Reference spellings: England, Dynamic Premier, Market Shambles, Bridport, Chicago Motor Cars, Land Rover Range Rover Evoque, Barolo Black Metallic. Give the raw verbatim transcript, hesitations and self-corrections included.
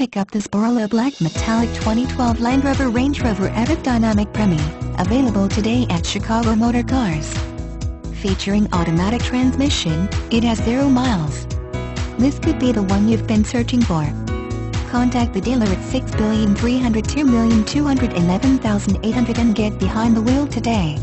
Pick up this Barolo Black Metallic twenty twelve Land Rover Range Rover Evoque Dynamic Premier, available today at Chicago Motor Cars. Featuring automatic transmission, it has zero miles. This could be the one you've been searching for. Contact the dealer at six billion three hundred two million two hundred eleven thousand eight hundred and get behind the wheel today.